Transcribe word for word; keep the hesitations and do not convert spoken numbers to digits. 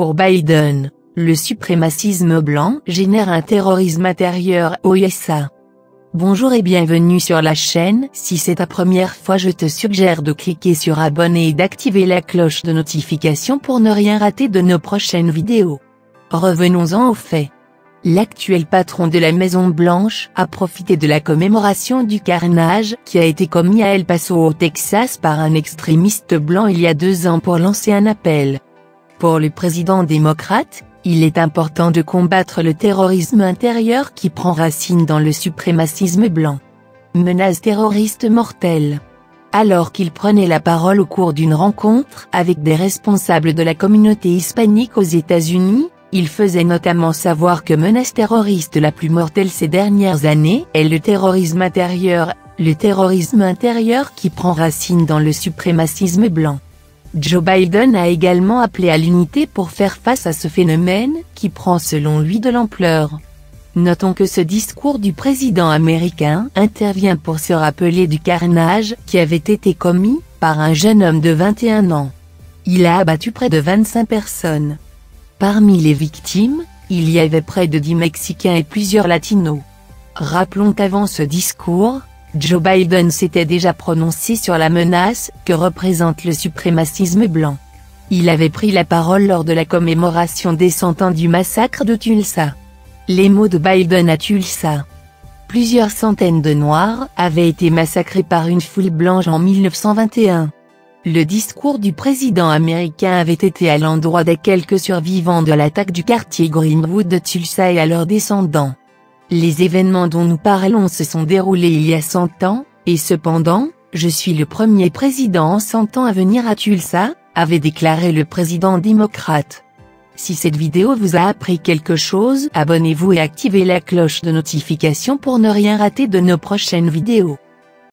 pour Biden, le suprémacisme blanc génère un terrorisme intérieur aux U S A. Bonjour et bienvenue sur la chaîne. Si c'est ta première fois, je te suggère de cliquer sur abonner et d'activer la cloche de notification pour ne rien rater de nos prochaines vidéos. Revenons-en aux faits. L'actuel patron de la Maison Blanche a profité de la commémoration du carnage qui a été commis à El Paso au Texas par un extrémiste blanc il y a deux ans pour lancer un appel. Pour le président démocrate, il est important de combattre le terrorisme intérieur qui prend racine dans le suprémacisme blanc. Menace terroriste mortelle. Alors qu'il prenait la parole au cours d'une rencontre avec des responsables de la communauté hispanique aux États-Unis, il faisait notamment savoir que menace terroriste la plus mortelle ces dernières années est le terrorisme intérieur, le terrorisme intérieur qui prend racine dans le suprémacisme blanc. Joe Biden a également appelé à l'unité pour faire face à ce phénomène qui prend selon lui de l'ampleur. Notons que ce discours du président américain intervient pour se rappeler du carnage qui avait été commis par un jeune homme de vingt et un ans. Il a abattu près de vingt-cinq personnes. Parmi les victimes, il y avait près de dix Mexicains et plusieurs Latinos. Rappelons qu'avant ce discours, Joe Biden s'était déjà prononcé sur la menace que représente le suprémacisme blanc. Il avait pris la parole lors de la commémoration des cent ans du massacre de Tulsa. Les mots de Biden à Tulsa. Plusieurs centaines de Noirs avaient été massacrés par une foule blanche en mille neuf cent vingt et un. Le discours du président américain avait été à l'endroit des quelques survivants de l'attaque du quartier Greenwood de Tulsa et à leurs descendants. Les événements dont nous parlons se sont déroulés il y a cent ans, et cependant, je suis le premier président en cent ans à venir à Tulsa, avait déclaré le président démocrate. Si cette vidéo vous a appris quelque chose, abonnez-vous et activez la cloche de notification pour ne rien rater de nos prochaines vidéos.